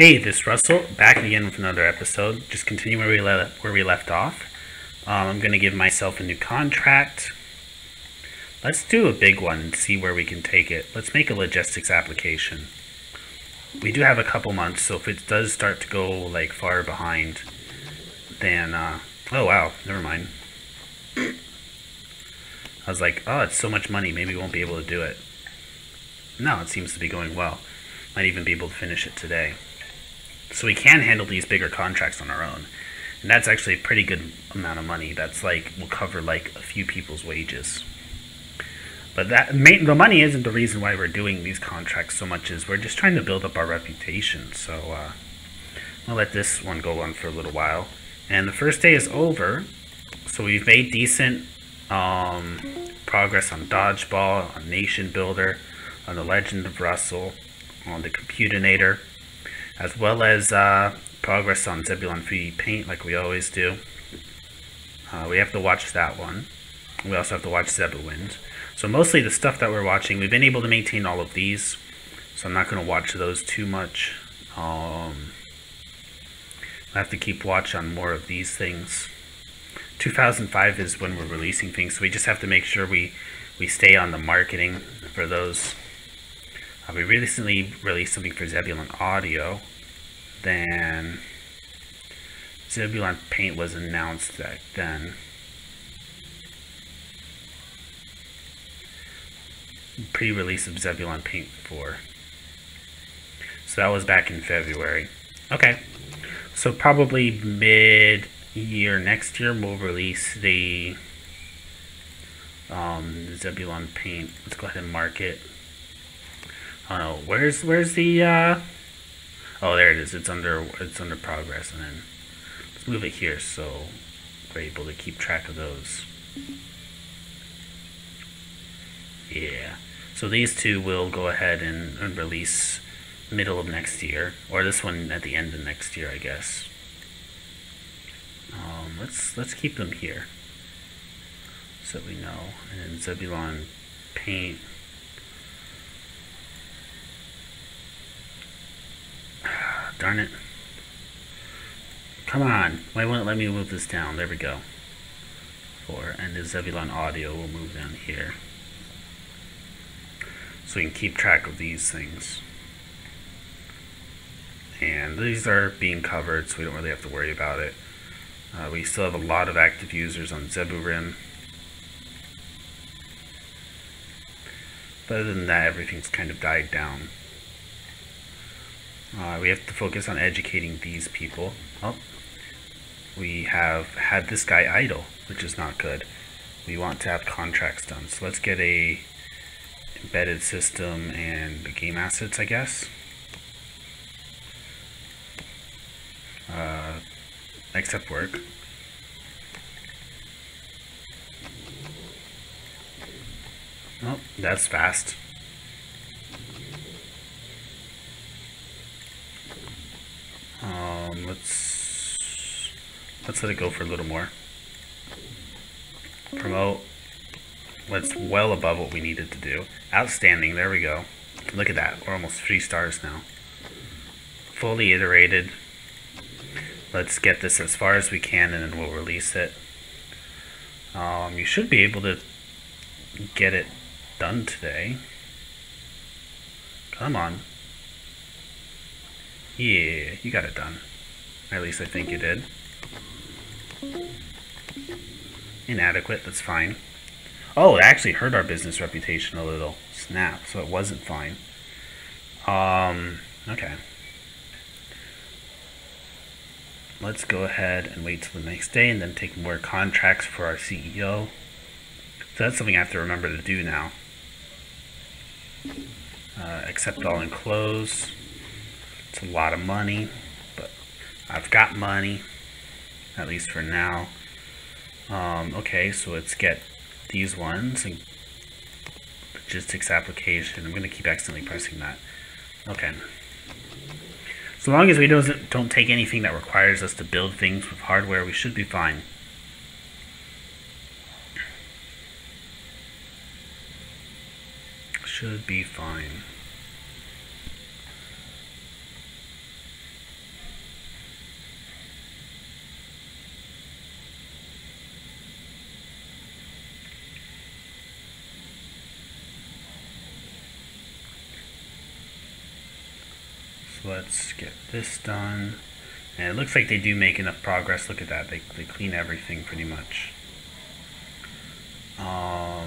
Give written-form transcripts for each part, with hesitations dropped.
Hey, this is Russell, back again with another episode. Just continue where we left off. I'm going to give myself a new contract. Let's do a big one and see where we can take it. Let's make a logistics application. We do have a couple months, so if it does start to go like far behind, then, oh wow, never mind. I was like, oh, it's so much money, maybe we won't be able to do it. No, it seems to be going well. Might even be able to finish it today. So we can handle these bigger contracts on our own. And that's actually a pretty good amount of money. That's like, we'll cover like a few people's wages. But the money isn't the reason why we're doing these contracts so much as we're just trying to build up our reputation. So we'll let this one go on for a little while. And the first day is over. So we've made decent progress on Dodgeball, on Nation Builder, on The Legend of Russell, on The Computinator, as well as progress on Zebulon 3D Paint, like we always do. We have to watch that one. We also have to watch Zebulon Wind. So mostly the stuff that we're watching, we've been able to maintain all of these, so I'm not going to watch those too much. I have to keep watch on more of these things. 2005 is when we're releasing things, so we just have to make sure we stay on the marketing for those. We recently released something for Zebulon Audio. Then Zebulon Paint was announced back then. Pre-release of Zebulon Paint 4. So that was back in February. Okay, so probably mid-year next year we'll release the Zebulon Paint. Let's go ahead and mark it. Oh no, where's the oh, there it is. It's under progress, and then let's move it here so we're able to keep track of those. Yeah. So these two will go ahead and release middle of next year, or this one at the end of next year, I guess. Let's keep them here so we know. And then Zebulon Paint. Darn it. Come on. Why won't it let me move this down? There we go. 4. And the Zebulon Audio will move down here. So we can keep track of these things. And these are being covered, so we don't really have to worry about it. We still have a lot of active users on Zebulon. But other than that, everything's kind of died down. We have to focus on educating these people. Oh, we have had this guy idle, which is not good. We want to have contracts done, so let's get a embedded system and the game assets, I guess. Accept work. Oh, that's fast. Let's let it go for a little more. Promote. That's well above what we needed to do. Outstanding. There we go. Look at that. We're almost 3 stars now. Fully iterated. Let's get this as far as we can, and then we'll release it. You should be able to get it done today. Come on. Yeah, you got it done. At least I think you did. Inadequate, that's fine. Oh, it actually hurt our business reputation a little. Snap, so it wasn't fine. Okay. Let's go ahead and wait till the next day and then take more contracts for our CEO. So that's something I have to remember to do now. Accept all and close. It's a lot of money, but I've got money, at least for now. Okay, so let's get these ones and logistics application. I'm gonna keep accidentally pressing that. Okay, so long as we don't take anything that requires us to build things with hardware, we should be fine. Should be fine. So let's get this done. And it looks like they do make enough progress. Look at that. They clean everything pretty much.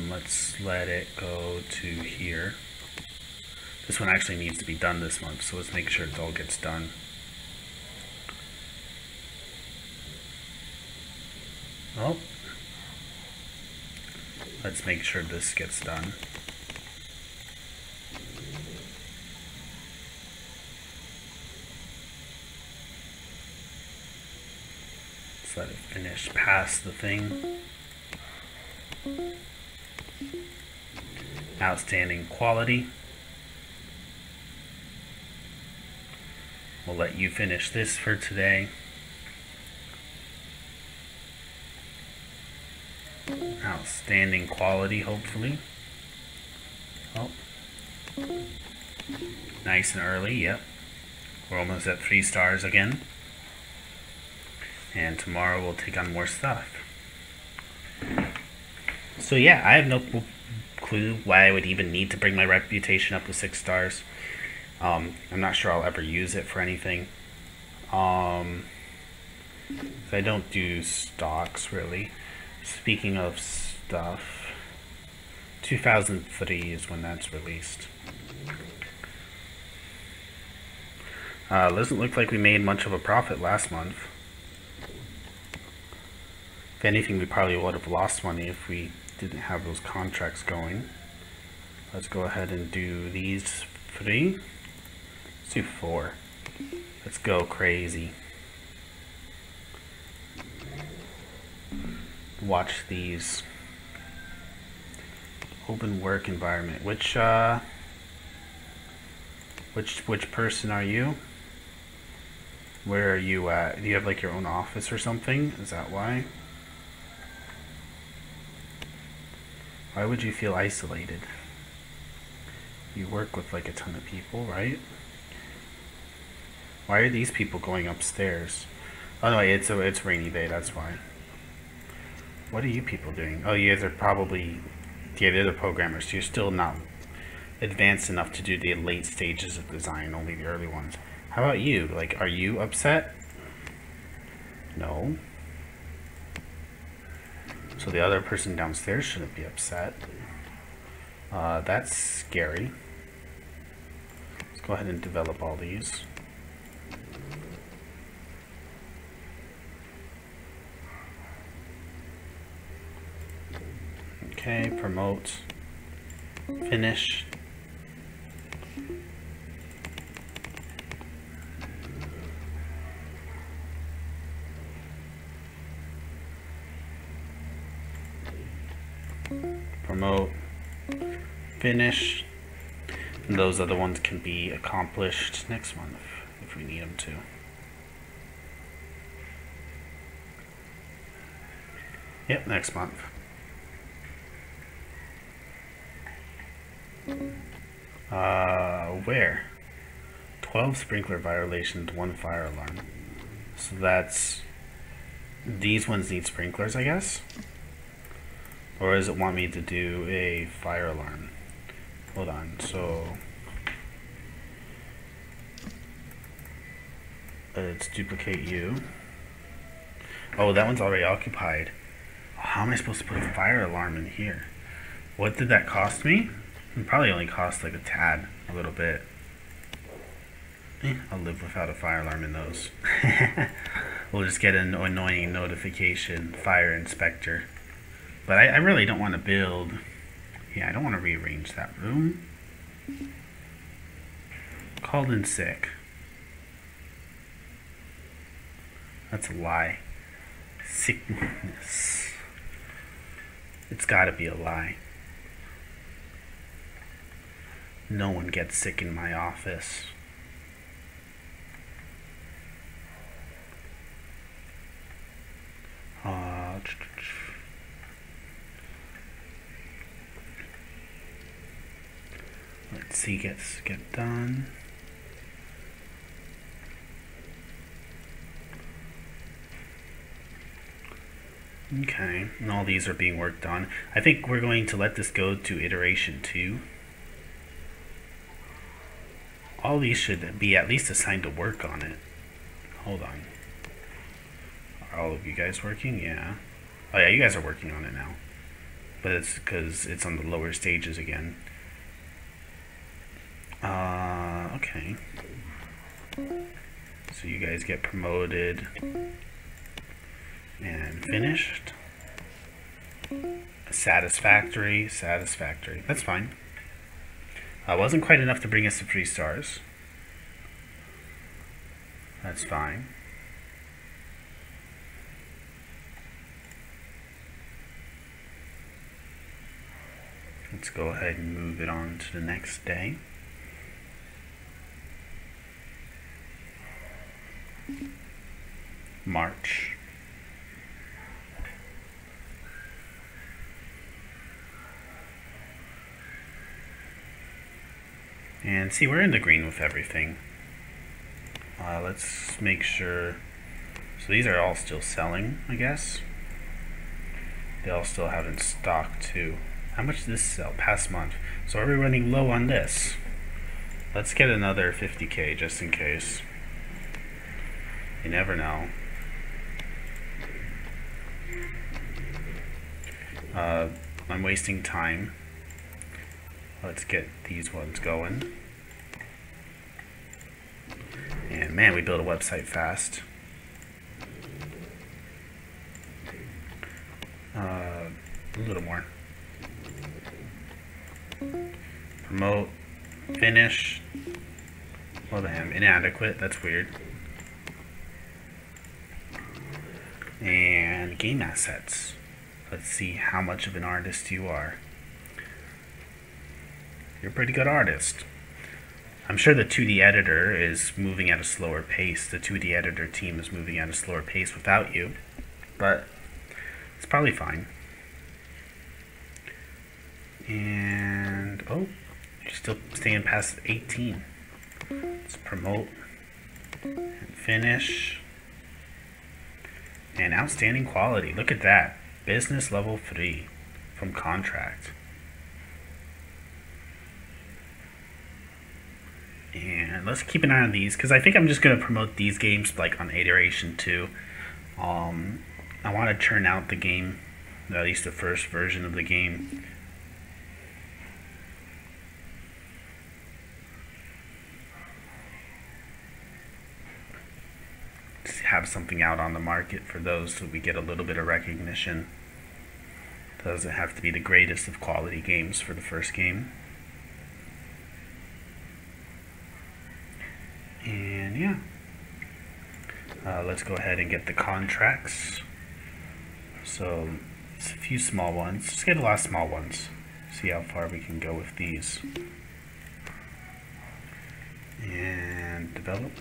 Let's let it go to here. This one actually needs to be done this month, so let's make sure it all gets done. Oh. Let's make sure this gets done. Let it finish past the thing. Outstanding quality. We'll let you finish this for today. Outstanding quality, hopefully. Oh. Nice and early, yep. We're almost at 3 stars again. And tomorrow we'll take on more stuff. So yeah, I have no clue why I would even need to bring my reputation up to 6 stars. I'm not sure I'll ever use it for anything. I don't do stocks really. Speaking of stuff, 2003 is when that's released. Doesn't look like we made much of a profit last month. If anything, we probably would have lost money if we didn't have those contracts going. Let's go ahead and do these 3. Let's do 4. Let's go crazy. Watch these. Open work environment. Which person are you? Where are you at? Do you have like your own office or something? Is that why? Why would you feel isolated? You work with like a ton of people, right? Why are these people going upstairs? Oh no, it's rainy day, that's why. What are you people doing? Oh, you guys are probably the other programmers. So you're still not advanced enough to do the late stages of design, only the early ones. How about you? Like, are you upset? No. So the other person downstairs shouldn't be upset. That's scary. Let's go ahead and develop all these. Okay, promote, finish. Promote, finish, and those other ones can be accomplished next month if we need them to. Yep, next month. Where? 12 sprinkler violations, 1 fire alarm. So that's, these ones need sprinklers, I guess? Or does it want me to do a fire alarm? Hold on, so let's duplicate you. Oh, that one's already occupied. How am I supposed to put a fire alarm in here? What did that cost me? It probably only cost like a tad, a little bit. I'll live without a fire alarm in those. We'll just get an annoying notification, fire inspector. But I really don't want to build. Yeah, I don't want to rearrange that room. Called in sick. That's a lie. Sickness. It's gotta be a lie. No one gets sick in my office. Let's see, get done. Okay, and all these are being worked on. I think we're going to let this go to iteration 2. all these should be at least assigned to work on it. Hold on. Are all of you guys working? Yeah. Oh yeah, you guys are working on it now. But it's because it's on the lower stages again. Okay. So you guys get promoted and finished. Satisfactory, satisfactory. That's fine. Wasn't quite enough to bring us to 3 stars. That's fine. Let's go ahead and move it on to the next day. March. And see, we're in the green with everything. Let's make sure. So these are all still selling, I guess. They all still have in stock too. How much did this sell past month? So are we running low on this? Let's get another 50K just in case. You never know. I'm wasting time. Let's get these ones going. And man, we built a website fast. A little more. Promote. Finish. Well, damn. Inadequate. That's weird. And game assets. Let's see how much of an artist you are. You're a pretty good artist. I'm sure the 2D editor is moving at a slower pace. The 2D editor team is moving at a slower pace without you, but it's probably fine. And, oh, you're still staying past 18. Let's promote and finish. And outstanding quality. Look at that. Business level 3 from contract. And let's keep an eye on these, because I think I'm just going to promote these games like on iteration 2. I want to churn out the game, at least the first version of the game. Just have something out on the market for those so we get a little bit of recognition. Doesn't have to be the greatest of quality games for the first game. And yeah, let's go ahead and get the contracts. So it's a few small ones. Let's get a lot of small ones. See how far we can go with these. And develop.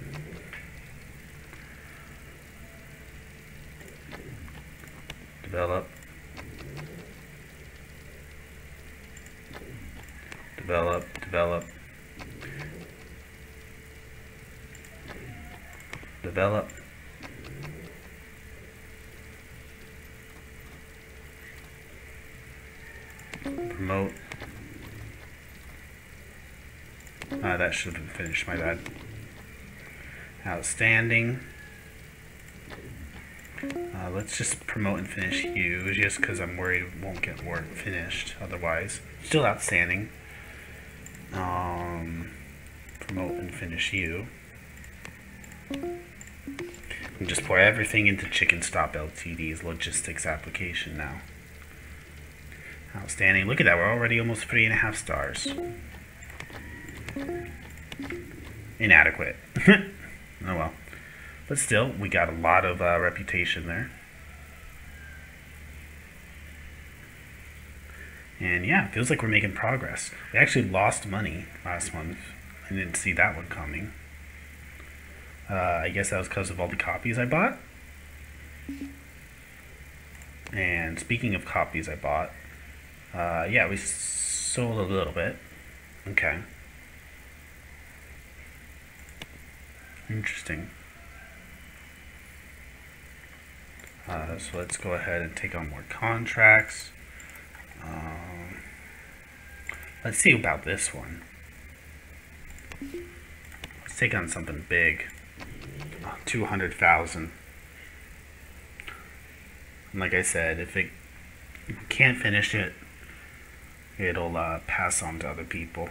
Develop. Develop, develop. Develop. Promote. That should have been finished, my bad. Outstanding. Let's just promote and finish you, just because I'm worried it won't get more finished otherwise. Still outstanding. Promote and finish you. And just pour everything into Chicken Stop LTD's logistics application now. Outstanding. Look at that. We're already almost 3.5 stars. Inadequate. Oh well. But still, we got a lot of reputation there. And yeah, it feels like we're making progress. We actually lost money last month. I didn't see that one coming. I guess that was because of all the copies I bought. And speaking of copies I bought, yeah, we sold a little bit. Okay. Interesting. So let's go ahead and take on more contracts. Let's see about this one. take on something big. 200,000. And like I said, if it can't finish it, it'll pass on to other people.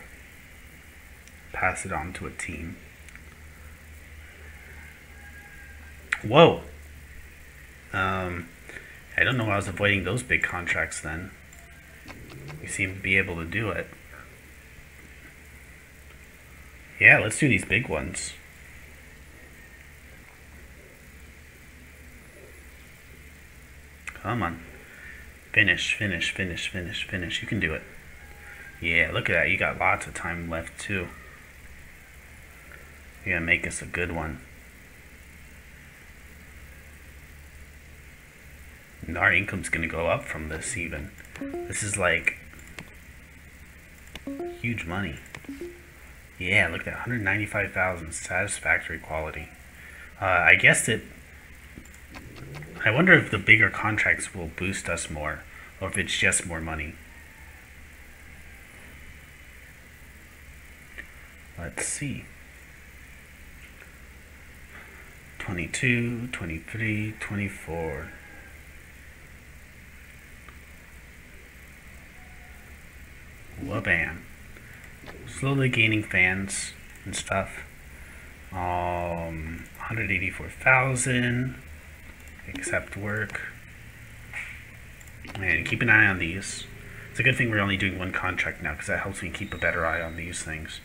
Pass it on to a team. Whoa! I don't know why I was avoiding those big contracts then. We seem to be able to do it. Yeah, let's do these big ones. Come on. Finish, finish, finish, finish, finish. You can do it. Yeah, look at that. You got lots of time left, too. You're gonna make us a good one. And our income's gonna go up from this, even. This is like huge money. Yeah, look at that, 195,000, satisfactory quality. I guess it, I wonder if the bigger contracts will boost us more, or if it's just more money. Let's see. 22, 23, 24. Wha-bam. Slowly gaining fans and stuff. 184,000. Accept work. And keep an eye on these. It's a good thing we're only doing one contract now, because that helps me keep a better eye on these things.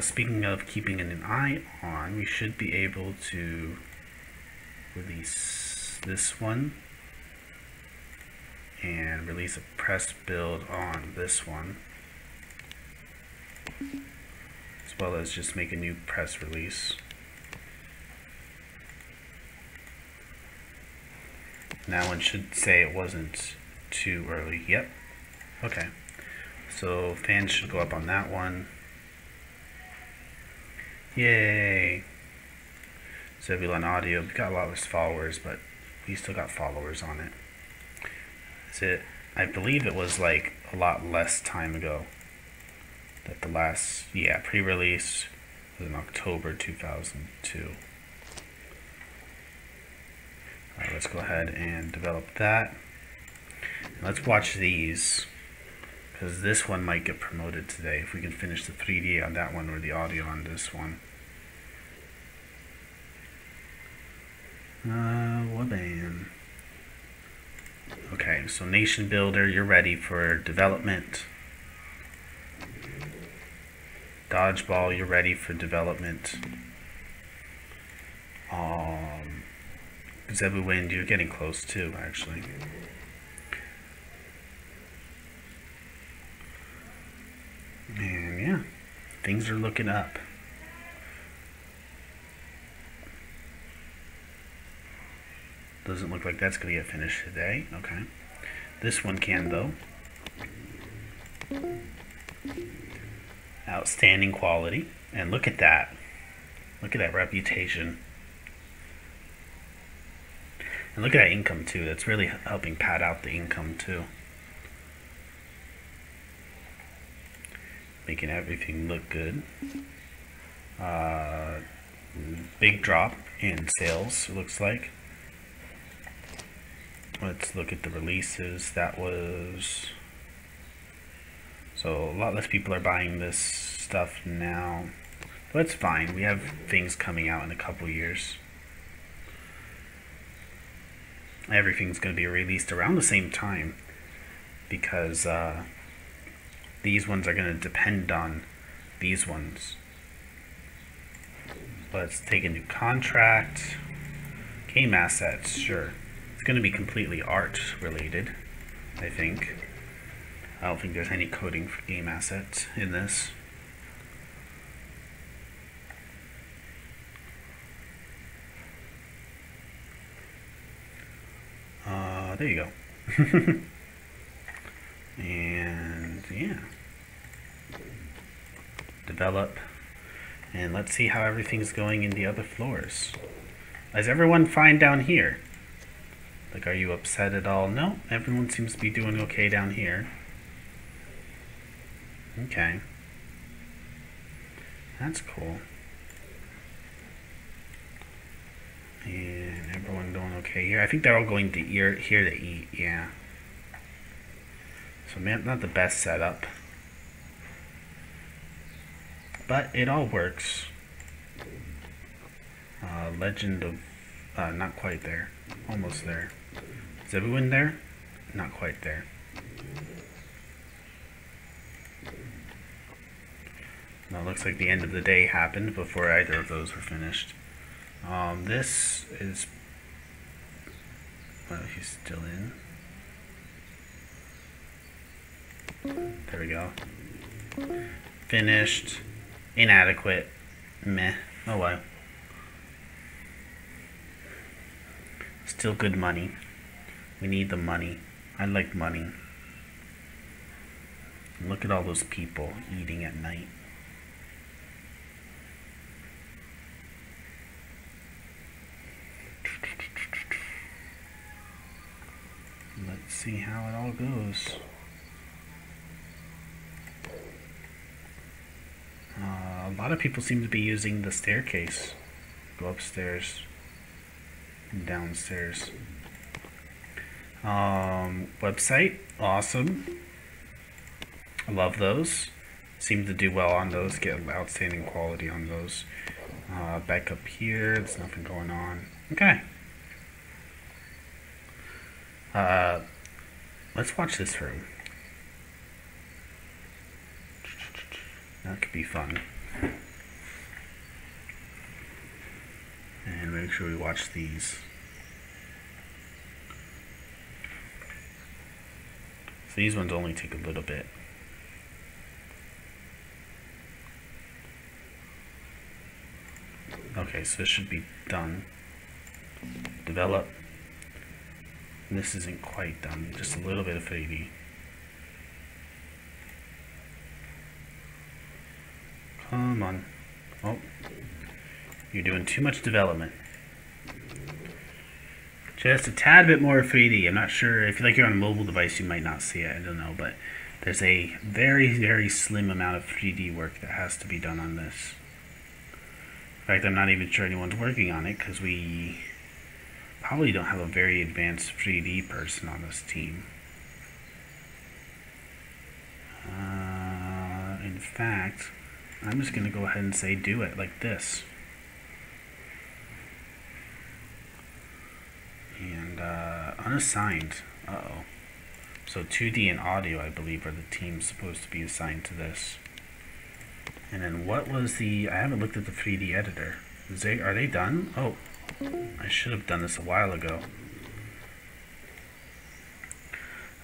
Speaking of keeping an eye on, we should be able to release this one. And release a press build on this one, as well as just make a new press release. Now one should say it wasn't too early. Yep. Okay. So fans should go up on that one. Yay! Zebulon Audio. We've got a lot less followers, but we still got followers on it. It, I believe it was like a lot less time ago that the last, yeah, pre-release was in October 2002. Let's go ahead and develop that. And let's watch these, because this one might get promoted today if we can finish the 3D on that one or the audio on this one. Wha-bam. Okay, so Nation Builder, you're ready for development. Dodgeball, you're ready for development. Zebulon Wind, you're getting close too, actually. And yeah, things are looking up. Doesn't look like that's going to get finished today. Okay. This one can, though. Outstanding quality. And look at that. Look at that reputation. And look at that income, too. That's really helping pad out the income, too. Making everything look good. Big drop in sales, it looks like. Let's look at the releases. That was, so a lot less people are buying this stuff now, but it's fine. We have things coming out in a couple years. Everything's going to be released around the same time, because these ones are going to depend on these ones. Let's take a new contract. Game assets, sure. Going to be completely art related, I think. I don't think there's any coding for game assets in this. There you go. And yeah, develop, and let's see how everything's going in the other floors. Is everyone fine down here? Like, are you upset at all? No, everyone seems to be doing okay down here. Okay. That's cool. And everyone doing okay here. I think they're all going to here to eat, yeah. So man, not the best setup. But it all works. Legend of not quite there. Almost there. Is everyone there? Not quite there. Now it looks like the end of the day happened before either of those were finished. This is... well, he's still in. There we go. Finished. Inadequate. Meh. Oh well. Still good money. We need the money. I like money. Look at all those people eating at night. Let's see how it all goes. A lot of people seem to be using the staircase. Go upstairs and downstairs. Website, awesome. I love those. Seem to do well on those, get outstanding quality on those. Back up here, there's nothing going on. Okay. Let's watch this room. That could be fun. And make sure we watch these. So these ones only take a little bit. Okay, so this should be done. Develop. And this isn't quite done, just a little bit of 3D. Come on. Oh, you're doing too much development. Just a tad bit more 3D. I'm not sure. If you're on a mobile device, you might not see it. I don't know, but there's a very, very slim amount of 3D work that has to be done on this. In fact, I'm not even sure anyone's working on it because we probably don't have a very advanced 3D person on this team. In fact, I'm just going to go ahead and say do it like this. And unassigned. Uh-oh. So 2D and audio, I believe, are the teams supposed to be assigned to this. And then what was the... I haven't looked at the 3D editor. Are they done? Oh, I should have done this a while ago.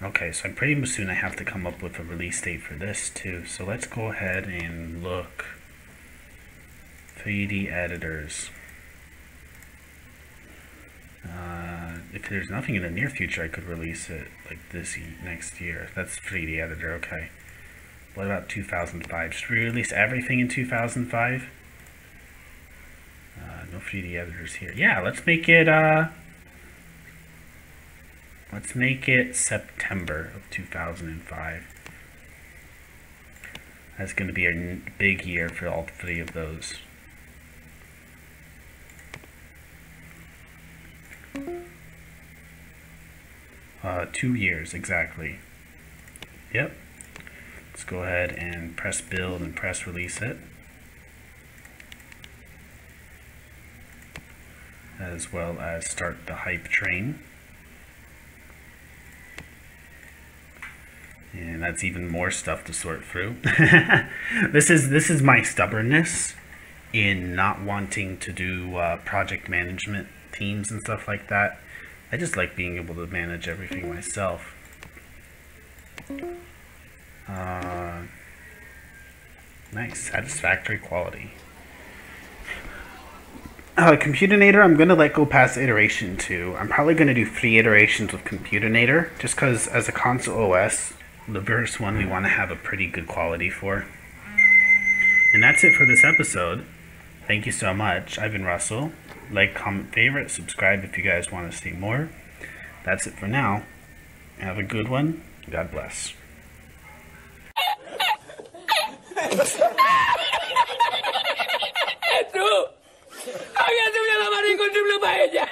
Okay, so I'm pretty soon I have to come up with a release date for this too. So let's go ahead and look. 3D editors. If there's nothing in the near future, I could release it like this next year. That's 3D editor, okay. What about 2005? Should we release everything in 2005? No 3D editors here. Yeah, let's make it September of 2005. That's going to be a big year for all three of those. Two years, exactly. Yep. Let's go ahead and press build and press release it. As well as start the hype train. And that's even more stuff to sort through. This is my stubbornness in not wanting to do project management teams and stuff like that. I just like being able to manage everything myself. Nice, satisfactory quality. Computinator, I'm going to let go past iteration 2. I'm probably going to do 3 iterations of Computinator, just because as a console OS, the first one we want to have a pretty good quality for. And that's it for this episode. Thank you so much. I've been Russell. Like, comment, favorite, subscribe if you guys want to see more. That's it for now. Have a good one. God bless. ¡Tú! ¡Habías doblado amarillo con triple paella!